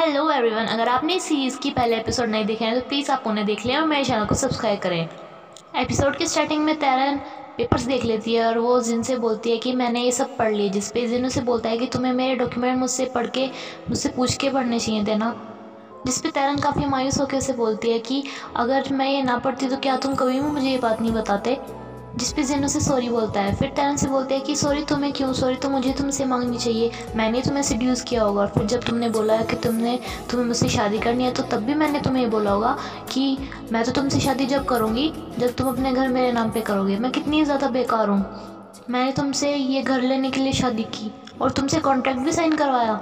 Hello everyone, अगर आपने इस सीरीज़ की पहले एपिसोड नहीं देखे हैं तो प्लीज़ आप उन्हें देख लें और मेरे चैनल को सब्सक्राइब करें। एपिसोड की स्टार्टिंग में तेरन पेपर्स देख लेती है और वो जिन से बोलती है कि मैंने ये सब पढ़ लिए, जिसपे जिन उसे बोलता है कि तुम्हें मेरे डॉक्यूमेंट मुझसे पूछ के पढ़ने चाहिए थे ना। जिसपे तेरन काफ़ी मायूस होकर उसे बोलती है कि अगर मैं ये ना पढ़ती तो क्या तुम कभी भी मुझे ये बात नहीं बताते। जिसपे जिन उसे सॉरी बोलता है। फिर तेरन से बोलते हैं कि सॉरी तुम्हें क्यों, सॉरी तो मुझे तुमसे मांगनी चाहिए, मैंने तुम्हें सेड्यूस किया होगा। और फिर जब तुमने बोला है कि तुम्हें मुझसे शादी करनी है तो तब भी मैंने तुम्हें ये बोला होगा कि मैं तो तुमसे शादी जब करूँगी जब तुम अपने घर मेरे नाम पे करोगे। मैं कितनी ज़्यादा बेकार हूँ, मैंने तुमसे ये घर लेने के लिए शादी की और तुमसे कॉन्ट्रैक्ट भी साइन करवाया।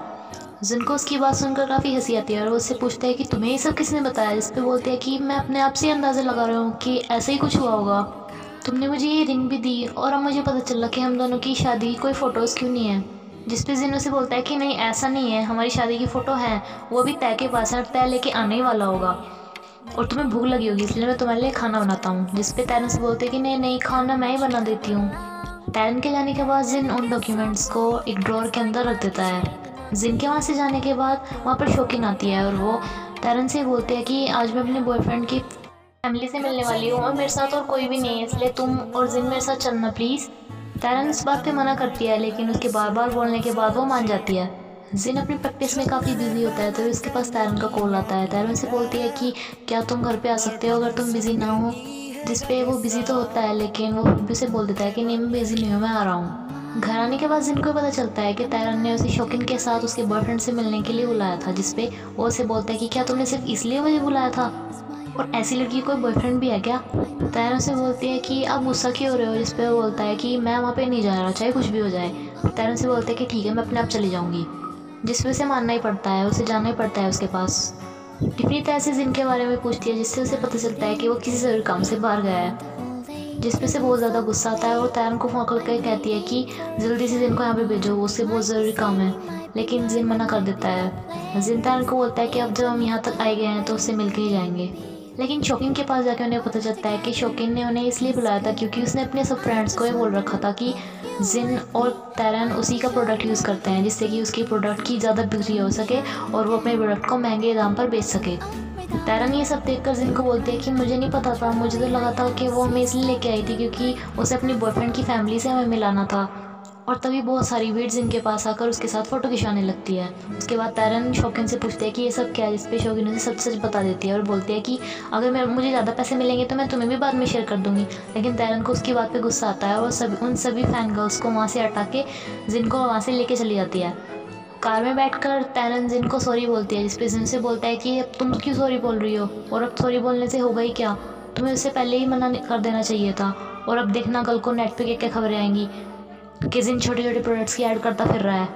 जिनको उसकी बात सुनकर काफ़ी हंसी आती है और वो उससे पूछता है कि तुम्हें ये सब किसने बताया। जिस पे बोलते हैं कि मैं अपने आप से अंदाज़ा लगा रहा हूँ कि ऐसा ही कुछ हुआ होगा। तुमने मुझे ये रिंग भी दी और अब मुझे पता चला कि हम दोनों की शादी की कोई फ़ोटोज़ क्यों नहीं है। जिसपे जिन उसे बोलता है कि नहीं ऐसा नहीं है, हमारी शादी की फ़ोटो है, वो भी तय के पास है, तय लेके आने ही वाला होगा और तुम्हें भूख लगी होगी इसलिए मैं तुम्हारे लिए खाना बनाता हूँ। जिसपे तैन उसे बोलते हैं कि नहीं खाना मैं ही बना देती हूँ। तैन के जाने के बाद जिन उन डॉक्यूमेंट्स को एक ड्रॉर के अंदर रख देता है। जिन के वहाँ से जाने के बाद वहाँ पर शौकीन आती है और वो तैरन से बोलते हैं कि आज मैं अपने बॉयफ्रेंड की फैमिली से मिलने वाली हूँ और मेरे साथ और कोई भी नहीं है, इसलिए तुम और जिन मेरे साथ चलना प्लीज़। तेरन इस बात पे मना करती है लेकिन उसके बार बार बोलने के बाद वो मान जाती है। जिन अपनी प्रैक्टिस में काफ़ी बिजी होता है तो उसके पास तेरन का कॉल आता है। तेरन से बोलती है कि क्या तुम घर पे आ सकते हो अगर तुम बिज़ी ना हो। जिसपे वो बिज़ी तो होता है लेकिन वो फिर भी उसे बोल देता है कि नहीं मैं बिज़ी नहीं हूँ, मैं आ रहा हूँ। घर आने के बाद जिन को पता चलता है कि तेरन ने उसे शौकीन के साथ उसके बॉयफ्रेंड से मिलने के लिए बुलाया था। जिसपे वो उसे बोलता है कि क्या तुमने सिर्फ इसलिए मुझे बुलाया था और ऐसी लड़की कोई बॉयफ्रेंड भी है क्या। तैरन से बोलती है कि आप गुस्सा क्यों हो रहे हो। जिस पे वो बोलता है कि मैं वहाँ पे नहीं जा रहा चाहे कुछ भी हो जाए। तैरन से बोलता है कि ठीक है मैं अपने आप चली जाऊँगी। जिसपे उसे मानना ही पड़ता है, उसे जाना ही पड़ता है उसके पास। टिफनी तय से जिनके बारे में पूछती है जिससे उसे पता चलता है कि वो किसी जरूरी काम से बाहर गया है। जिसपे से बहुत ज़्यादा गुस्सा आता है और तैरन को फोन करके कहती है कि जल्दी से जिन को यहाँ पर भेजो, उससे बहुत ज़रूरी काम है। लेकिन जिन मना कर देता है। जिन तैरन को बोलता है कि अब जब हम यहाँ तक आए गए हैं तो उससे मिल के ही जाएंगे। लेकिन शौकीन के पास जाकर उन्हें पता चलता है कि शौकीन ने उन्हें इसलिए बुलाया था क्योंकि उसने अपने सब फ्रेंड्स को ये बोल रखा था कि जिन और तेरन उसी का प्रोडक्ट यूज़ करते हैं जिससे कि उसकी प्रोडक्ट की ज़्यादा बिक्री हो सके और वो अपने प्रोडक्ट को महंगे दाम पर बेच सके। तेरन ये सब देखकर जिन को बोलते हैं कि मुझे नहीं पता था, मुझे तो लगा था कि वो हमें इसलिए लेके आई थी क्योंकि उसे अपनी बॉयफ्रेंड की फैमिली से हमें मिलाना था। और तभी बहुत सारी भीड़ जिनके पास आकर उसके साथ फ़ोटो खिंचाने लगती है। उसके बाद तेरन शौकीन से पूछते हैं कि ये सब क्या है। जिसपे शौकीन उसे सच सच बता देती है और बोलती है कि अगर मुझे ज़्यादा पैसे मिलेंगे तो मैं तुम्हें भी बाद में शेयर कर दूँगी। लेकिन तेरन को उसकी बात पे गुस्सा आता है और उन सभी फैन गर्ल्स को वहाँ से हटा के जिनको वहाँ से लेके चली जाती है। कार में बैठकर तेरन जिन को सॉरी बोलती है। जिसपे जिन से बोलता है कि अब तुम क्यों सॉरी बोल रही हो और अब सॉरी बोलने से होगा ही क्या, तुम्हें उससे पहले ही मना कर देना चाहिए था। और अब देखना कल को नेट पर क्या क्या खबरें आएंगी कि जिन छोटे छोटे प्रोडक्ट्स की ऐड करता फिर रहा है।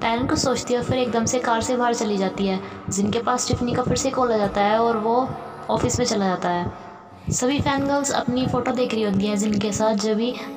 तैरन को सोचती है और फिर एकदम से कार से बाहर चली जाती है। जिनके पास टिफनी का फिर से कॉल आ जाता है और वो ऑफिस में चला जाता है। सभी फैन गर्ल्स अपनी फ़ोटो देख रही होती हैं जिनके साथ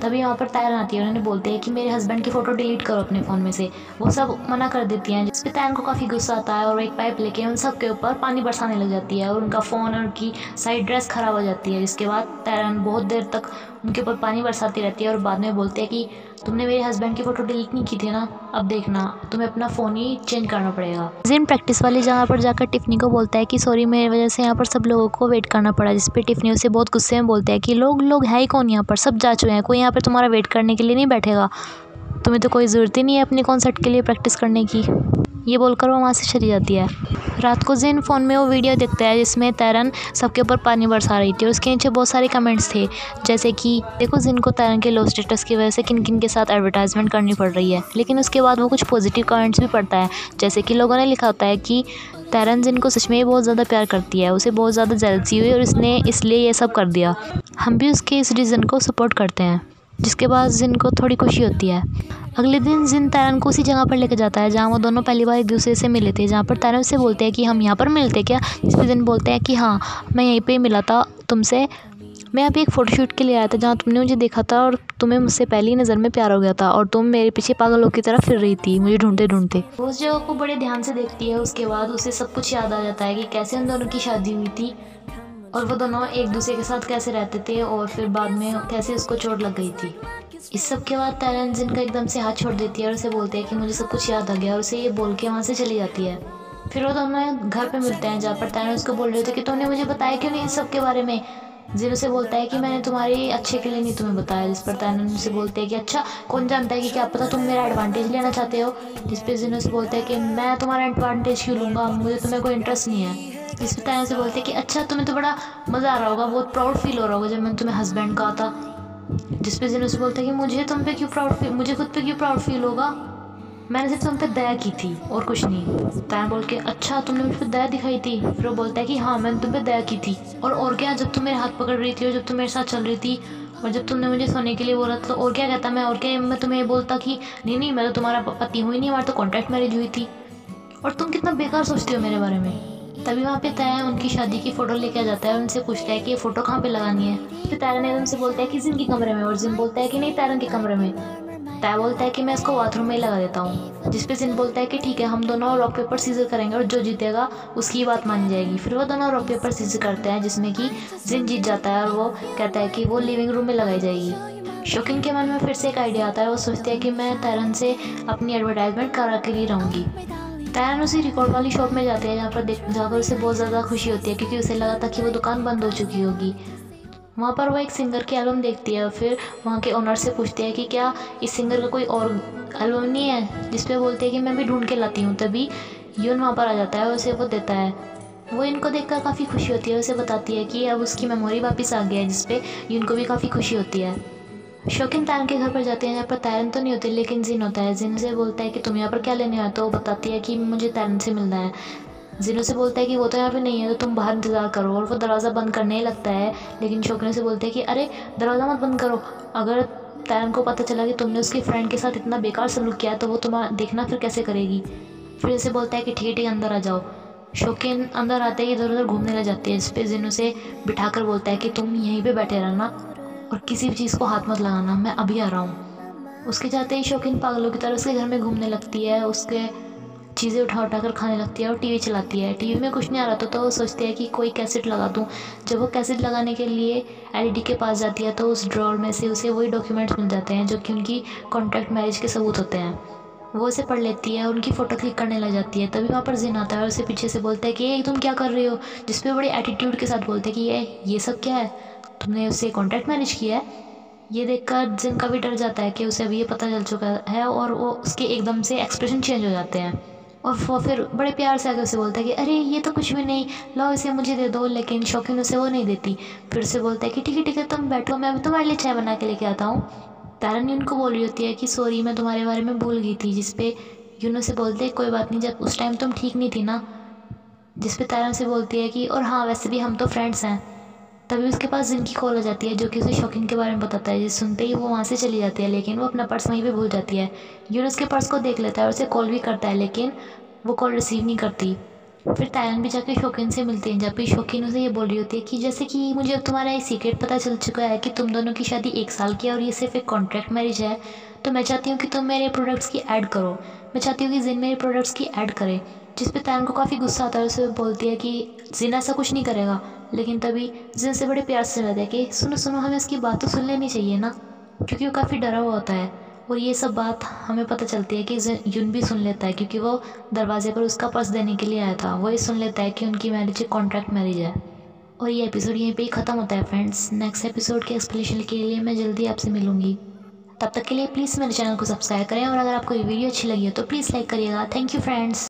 तभी वहाँ पर तैरन आती है। उन्होंने बोलते हैं कि मेरे हस्बैंड की फ़ोटो डिलीट करो अपने फ़ोन में से, वो सब मना कर देती हैं। जिसपे तैरन को काफ़ी गुस्सा आता है और वो एक पाइप लेके उन सब के ऊपर पानी बरसाने लग जाती है और उनका फ़ोन और उनकी सारी ड्रेस ख़राब हो जाती है। जिसके बाद तैरन बहुत देर तक उनके ऊपर पानी बरसाती रहती है और बाद में बोलते हैं कि तुमने मेरे हस्बैंड की फ़ोटो डिलीट नहीं की थी ना, अब देखना तुम्हें अपना फ़ोन ही चेंज करना पड़ेगा। जिन प्रैक्टिस वाली जगह पर जाकर टिफनी को बोलता है कि सॉरी मेरी वजह से यहाँ पर सब लोगों को वेट करना पड़ा। जिसपे टिफनी उसे बहुत गुस्से में बोलते हैं कि लोग है ही कौन यहाँ पर, सब जा चुके हैं, कोई यहाँ पर तुम्हारा वेट करने के लिए नहीं बैठेगा, तुम्हें तो कोई ज़रूरत ही नहीं है अपने कॉन्सर्ट के लिए प्रैक्टिस करने की। ये बोलकर वो वहाँ से चली जाती है। रात को जिन फ़ोन में वो वीडियो देखता है जिसमें तेरन सबके ऊपर पानी बरसा रही थी और उसके नीचे बहुत सारे कमेंट्स थे जैसे कि देखो जिन को तेरन के लो स्टेटस की वजह से किन किन के साथ एडवर्टाइजमेंट करनी पड़ रही है। लेकिन उसके बाद वो कुछ पॉजिटिव कमेंट्स भी पड़ता है जैसे कि लोगों ने लिखा होता है कि तेरन जिन को सच में बहुत ज़्यादा प्यार करती है, उसे बहुत ज़्यादा जेलसी हुई और उसने इसलिए यह सब कर दिया, हम भी उसके इस रीज़न को सपोर्ट करते हैं। जिसके बाद जिन को थोड़ी खुशी होती है। अगले दिन जिन तेरन को उसी जगह पर लेकर जाता है जहाँ वो दोनों पहली बार एक दूसरे से मिले थे, जहाँ पर तेरन से बोलते हैं कि हम यहाँ पर मिलते क्या। जिसपे जिन बोलते हैं कि हाँ मैं यहीं पे मिला था तुमसे, मैं अभी एक फ़ोटोशूट के लिए आया था जहाँ तुमने मुझे देखा था और तुम्हें मुझसे पहली नज़र में प्यार हो गया था और तुम मेरे पीछे पागलों की तरह फिर रही थी मुझे ढूंढते ढूंढते। उस जगह को बड़े ध्यान से देखती है। उसके बाद उसे सब कुछ याद आ जाता है कि कैसे उन दोनों की शादी हुई थी और वो दोनों एक दूसरे के साथ कैसे रहते थे और फिर बाद में कैसे उसको चोट लग गई थी। इस सब के बाद तेरन जिन का एकदम से हाथ छोड़ देती है और उसे बोलते हैं कि मुझे सब कुछ याद आ गया और उसे ये बोल के वहाँ से चली जाती है। फिर वो दोनों घर पे मिलते हैं जहाँ पर तायना उसको बोल रहे थे कि तुमने मुझे बताया क्यों नहीं इन सब के बारे में। जिन उसे बोलता है कि मैंने तुम्हारे अच्छे के लिए नहीं तुम्हें बताया, जिस पर तायना उनसे बोलते हैं कि अच्छा कौन जानता है कि क्या पता तुम मेरा एडवांटेज लेना चाहते हो। जिस पर जिन उसे बोलता है कि मैं तुम्हारा एडवांटेज क्यों लूँगा, मुझे तुम्हें कोई इंटरेस्ट नहीं है। इस पर तायना से बोलते हैं कि अच्छा तुम्हें तो बड़ा मज़ा आ रहा होगा, बहुत प्राउड फील हो रहा होगा जब मैंने तुम्हें हस्बैंड कहा था। जिस पर जिन उसे बोलता है कि मुझे तुम पे क्यों प्राउड फील, मुझे खुद पे क्यों प्राउड फील होगा, मैंने सिर्फ तुम पे दया की थी और कुछ नहीं। तायना बोल के अच्छा तुमने मुझ पर दया दिखाई थी। फिर वो बोलता है कि हाँ मैंने तुम पे दया की थी और क्या, जब तुम मेरे हाथ पकड़ रही थी और जब तुम मेरे साथ चल रही थी और जब तुमने मुझे सोने के लिए बोला था, और क्या कहता मैं, और क्या मैं तुम्हें बोलता कि नहीं मैं तो तुम्हारा पति हुई नहीं, हमारी तो कॉन्ट्रैक्ट मैरिज हुई थी और तुम कितना बेकार सोचते हो मेरे बारे में। तभी वहाँ पे तायना उनकी शादी की फ़ोटो लेके आ जाता है और उनसे पूछता है कि ये फ़ोटो कहाँ पे लगानी है। फिर तायना ने उनसे बोलता है कि जिन के कमरे में, और जिन बोलता है कि नहीं तायना के कमरे में। तायना बोलता है कि मैं इसको बाथरूम में ही लगा देता हूँ। जिस पे जिन बोलता है कि ठीक है हम दोनों रॉक पेपर सीजर करेंगे और जो जीतेगा उसकी बात मानी जाएगी। फिर वो दोनों रॉक पेपर सीजर करते हैं जिसमें कि जिन जीत जाता है और वो कहता है कि वो लिविंग रूम में लगाई जाएगी। शौकीन के मन में फिर से एक आइडिया आता है, वो सोचते हैं कि मैं तायना से अपनी एडवर्टाइजमेंट करा के ही रहूँगी। तायना उसी रिकॉर्ड वाली शॉप में जाते हैं जहाँ पर उसे बहुत ज़्यादा खुशी होती है क्योंकि उसे लगा था कि वो दुकान बंद हो चुकी होगी। वहाँ पर वो एक सिंगर की एल्बम देखती है और फिर वहाँ के ओनर से पूछती है कि क्या इस सिंगर का कोई और एल्बम नहीं है, जिस पे बोलते हैं कि मैं भी ढूंढ के लाती हूँ। तभी यून वहाँ पर आ जाता है और उसे वो देता है। वो इनको देखकर काफ़ी खुशी होती है, उसे बताती है कि अब उसकी मेमोरी वापस आ गया है, जिसपे यून को भी काफ़ी खुशी होती है। शौकीन तायना के घर पर जाते हैं जहाँ पर तायना तो नहीं होती लेकिन जिन होता है। जिन उसे बोलता है कि तुम यहाँ पर क्या लेने आए, तो वो बताती है कि मुझे तायना से मिलना है। जिन उसे बोलता है कि वो तो यहाँ पे नहीं है तो तुम बाहर इंतजार करो, और वो दरवाज़ा बंद करने ही लगता है लेकिन शौकीन उसे बोलता है कि अरे दरवाज़ा मत बंद करो, अगर तायना को पता चला कि तुमने उसके फ्रेंड के साथ इतना बेकार सलूक किया तो वो तुम्हारा देखना फिर कैसे करेगी। फिर उसे बोलता है कि ठीक है अंदर आ जाओ। शौकीन अंदर आते ही इधर उधर घूमने लग जाती है, जिस पर जिन उसे बिठा कर बोलता है कि तुम यहीं पर बैठे रहना और किसी भी चीज़ को हाथ मत लगाना, मैं अभी आ रहा हूँ। उसके जाते ही शौकीन पागलों की तरह उसके घर में घूमने लगती है, उसके चीज़ें उठा कर खाने लगती है और टीवी चलाती है। टीवी में कुछ नहीं आ रहा तो वो सोचती है कि कोई कैसेट लगा दूँ। जब वो कैसेट लगाने के लिए एलईडी के पास जाती है तो उस ड्रॉअर में से उसे वही डॉक्यूमेंट्स मिल जाते हैं जो कि उनकी कॉन्ट्रैक्ट मैरिज के सबूत होते हैं। वो उसे पढ़ लेती है और उनकी फ़ोटो क्लिक करने लग जाती है। तभी वहाँ पर जिन आता है और उसे पीछे से बोलता है कि ये तुम क्या कर रहे हो, जिसपे बड़े एटीट्यूड के साथ बोलते हैं कि ये सब क्या है, तुमने उससे कॉन्ट्रैक्ट मैनेज किया है। ये देखकर जिन का भी डर जाता है कि उसे अभी ये पता चल चुका है और वो उसके एकदम से एक्सप्रेशन चेंज हो जाते हैं और वो फिर बड़े प्यार से आगे उसे बोलता है कि अरे ये तो कुछ भी नहीं, लाओ इसे मुझे दे दो। लेकिन शौकीन उसे वो नहीं देती। फिर उसे बोलता है कि ठीक है तुम बैठो, मैं अभी तुम्हारे लिए चाय बना के लेके आता हूँ। तायना उनको बोल रही होती है कि सॉरी मैं तुम्हारे बारे में भूल गई थी, जिसपे यूनो से बोलते हैं कोई बात नहीं, जब उस टाइम तुम ठीक नहीं थी ना। जिसपे तायना से बोलती है कि और हाँ वैसे भी हम तो फ्रेंड्स हैं। तभी उसके पास जिन की कॉल आ जाती है जो कि उसे शौकीन के बारे में बताता है, जिस सुनते ही वो वहाँ से चली जाती है लेकिन वो अपना पर्स वहीं पे भूल जाती है। यून उसके पर्स को देख लेता है और उसे कॉल भी करता है लेकिन वो कॉल रिसीव नहीं करती। फिर तायना भी जाके शौकीन से मिलती है, जब भी शौकीन उसे ये बोल रही होती है कि जैसे कि मुझे अब तुम्हारा ये सीक्रेट पता चल चुका है कि तुम दोनों की शादी 1 साल की है और ये सिर्फ एक कॉन्ट्रैक्ट मैरिज है, तो मैं चाहती हूँ कि तुम मेरे प्रोडक्ट्स की ऐड करो, मैं चाहती हूँ कि जिन मेरे प्रोडक्ट्स की ऐड करे। जिस पे तायना को काफ़ी गुस्सा आता है, उसे बोलती है कि जिन ऐसा कुछ नहीं करेगा। लेकिन तभी जिन से बड़े प्यार से रहता है कि सुनो हमें इसकी बात तो सुन लेनी चाहिए ना, क्योंकि वो काफ़ी डरा हुआ होता है। और ये सब बात हमें पता चलती है कि यून भी सुन लेता है क्योंकि वो दरवाजे पर उसका पर्स देने के लिए आया था। वो ये सुन लेता है कि उनकी मैरिज एक कॉन्ट्रैक्ट मैरिज है। और ये एपिसोड यहीं पे ही ख़त्म होता है फ्रेंड्स। नेक्स्ट एपिसोड के एक्सप्लेनेशन के लिए मैं जल्दी आपसे मिलूँगी, तब तक के लिए प्लीज़ मेरे चैनल को सब्सक्राइब करें और अगर आपको ये वीडियो अच्छी लगी हो तो प्लीज़ लाइक करिएगा। Thank you friends.